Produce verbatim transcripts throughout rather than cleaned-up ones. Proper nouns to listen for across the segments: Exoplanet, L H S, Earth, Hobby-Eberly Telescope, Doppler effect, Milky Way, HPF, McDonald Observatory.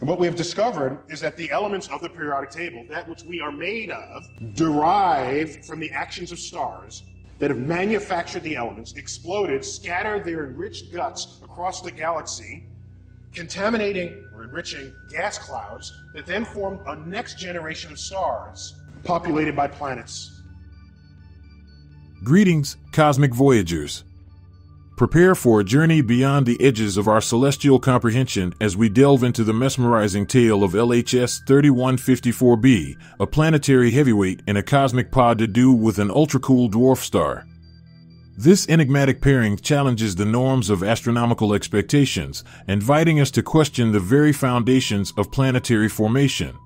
And what we have discovered is that the elements of the periodic table, that which we are made of, derive from the actions of stars that have manufactured the elements, exploded, scattered their enriched guts across the galaxy, contaminating or enriching gas clouds that then formed a next generation of stars populated by planets. Greetings, cosmic voyagers. Prepare for a journey beyond the edges of our celestial comprehension as we delve into the mesmerizing tale of L H S thirty-one fifty-four b, a planetary heavyweight and a cosmic pod to do with an ultra-cool dwarf star. This enigmatic pairing challenges the norms of astronomical expectations, inviting us to question the very foundations of planetary formation.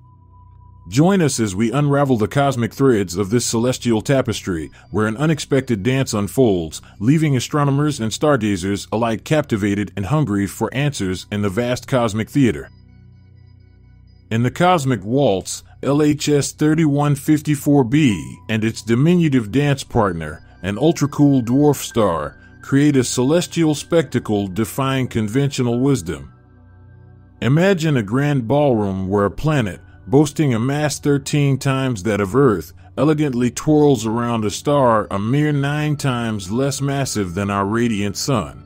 Join us as we unravel the cosmic threads of this celestial tapestry, where an unexpected dance unfolds, leaving astronomers and stargazers alike captivated and hungry for answers in the vast cosmic theater. In the cosmic waltz, L H S thirty-one fifty-four b and its diminutive dance partner, an ultra-cool dwarf star, create a celestial spectacle defying conventional wisdom. Imagine a grand ballroom where a planet, boasting a mass thirteen times that of Earth, elegantly twirls around a star a mere nine times less massive than our radiant sun.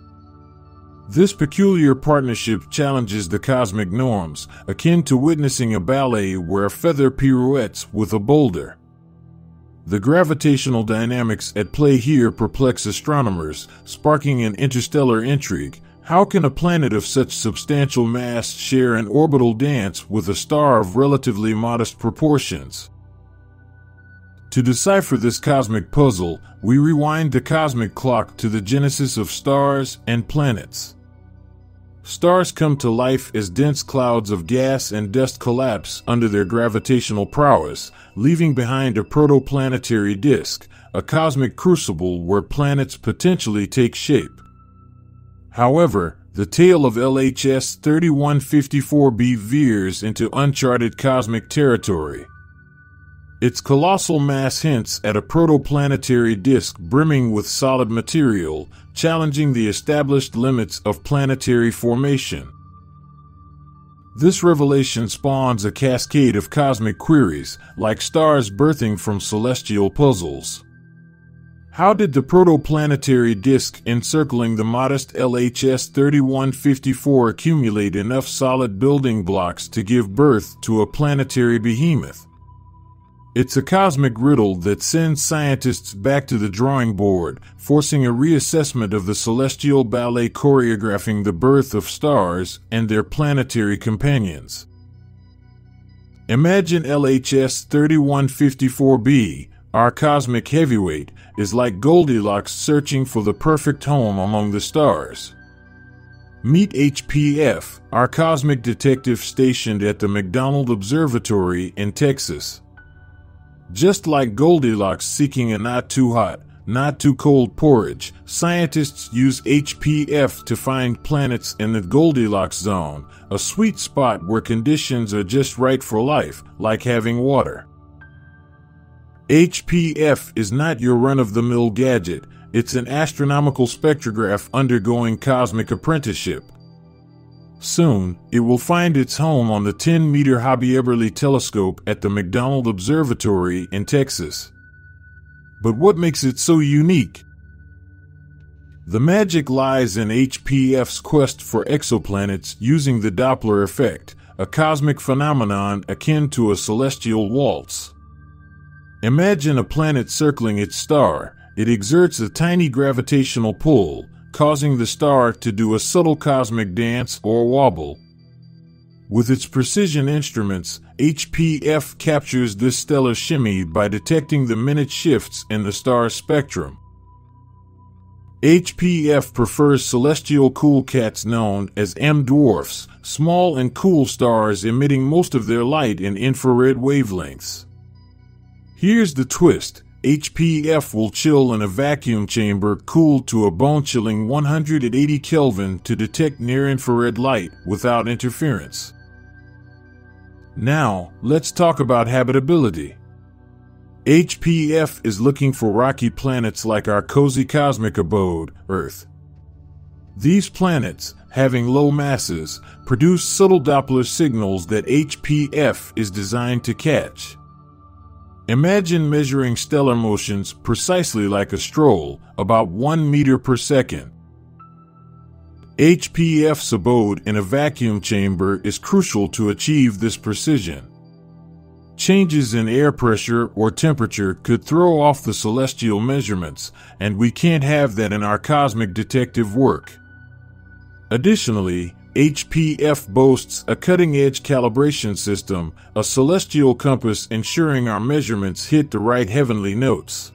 This peculiar partnership challenges the cosmic norms, akin to witnessing a ballet where a feather pirouettes with a boulder. The gravitational dynamics at play here perplex astronomers, sparking an interstellar intrigue. How can a planet of such substantial mass share an orbital dance with a star of relatively modest proportions? To decipher this cosmic puzzle, we rewind the cosmic clock to the genesis of stars and planets. Stars come to life as dense clouds of gas and dust collapse under their gravitational prowess, leaving behind a protoplanetary disk, a cosmic crucible where planets potentially take shape. However, the tale of L H S thirty-one fifty-four b veers into uncharted cosmic territory. Its colossal mass hints at a protoplanetary disk brimming with solid material, challenging the established limits of planetary formation. This revelation spawns a cascade of cosmic queries, like stars birthing from celestial puzzles. How did the protoplanetary disk encircling the modest L H S thirty-one fifty-four accumulate enough solid building blocks to give birth to a planetary behemoth? It's a cosmic riddle that sends scientists back to the drawing board, forcing a reassessment of the celestial ballet choreographing the birth of stars and their planetary companions. Imagine L H S thirty-one fifty-four b, our cosmic heavyweight, is like Goldilocks searching for the perfect home among the stars. Meet H P F, our cosmic detective stationed at the McDonald Observatory in Texas. Just like Goldilocks seeking a not too hot, not too cold porridge, scientists use H P F to find planets in the Goldilocks zone, a sweet spot where conditions are just right for life, like having water. H P F is not your run-of-the-mill gadget. It's an astronomical spectrograph undergoing cosmic apprenticeship. Soon, it will find its home on the ten meter Hobby-Eberly Telescope at the McDonald Observatory in Texas. But what makes it so unique? The magic lies in H P F's quest for exoplanets using the Doppler effect, a cosmic phenomenon akin to a celestial waltz. Imagine a planet circling its star. It exerts a tiny gravitational pull, causing the star to do a subtle cosmic dance or wobble. With its precision instruments, H P F captures this stellar shimmy by detecting the minute shifts in the star's spectrum. H P F prefers celestial cool cats known as M dwarfs, small and cool stars emitting most of their light in infrared wavelengths. Here's the twist. H P F will chill in a vacuum chamber cooled to a bone-chilling one hundred eighty Kelvin to detect near-infrared light without interference. Now, let's talk about habitability. H P F is looking for rocky planets like our cozy cosmic abode, Earth. These planets, having low masses, produce subtle Doppler signals that H P F is designed to catch. Imagine measuring stellar motions precisely like a stroll, about one meter per second. H P F's abode in a vacuum chamber is crucial to achieve this precision. Changes in air pressure or temperature could throw off the celestial measurements, and we can't have that in our cosmic detective work. Additionally, H P F boasts a cutting-edge calibration system, a celestial compass ensuring our measurements hit the right heavenly notes.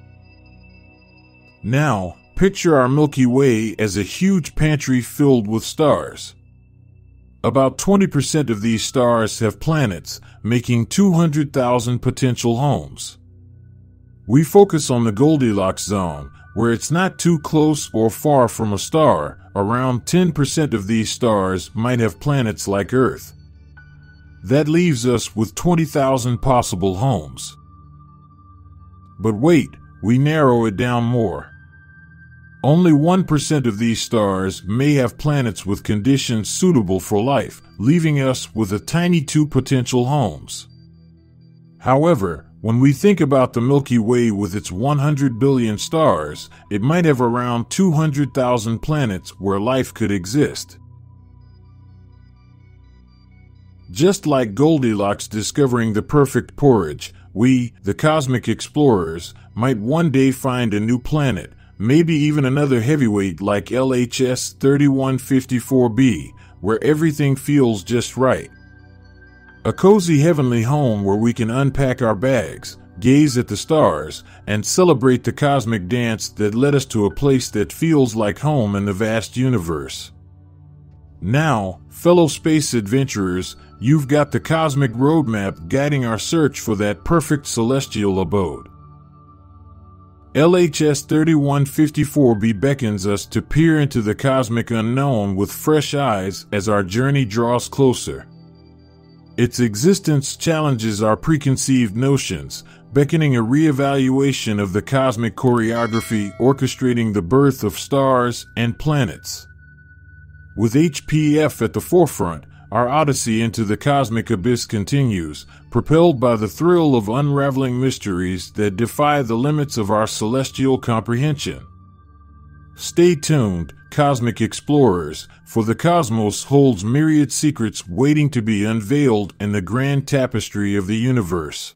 Now, picture our Milky Way as a huge pantry filled with stars. About twenty percent of these stars have planets, making two hundred thousand potential homes. We focus on the Goldilocks zone, where it's not too close or far from a star. Around ten percent of these stars might have planets like Earth. That leaves us with twenty thousand possible homes. But wait, we narrow it down more. Only one percent of these stars may have planets with conditions suitable for life, leaving us with a tiny two potential homes. However, when we think about the Milky Way with its one hundred billion stars, it might have around two hundred thousand planets where life could exist. Just like Goldilocks discovering the perfect porridge, we, the cosmic explorers, might one day find a new planet, maybe even another heavyweight like L H S thirty-one fifty-four b, where everything feels just right. A cozy heavenly home where we can unpack our bags, gaze at the stars, and celebrate the cosmic dance that led us to a place that feels like home in the vast universe. Now, fellow space adventurers, you've got the cosmic roadmap guiding our search for that perfect celestial abode. L H S thirty-one fifty-four b beckons us to peer into the cosmic unknown with fresh eyes as our journey draws closer. Its existence challenges our preconceived notions, beckoning a reevaluation of the cosmic choreography orchestrating the birth of stars and planets. With H P F at the forefront, our odyssey into the cosmic abyss continues, propelled by the thrill of unraveling mysteries that defy the limits of our celestial comprehension. Stay tuned, cosmic explorers, for the cosmos holds myriad secrets waiting to be unveiled in the grand tapestry of the universe.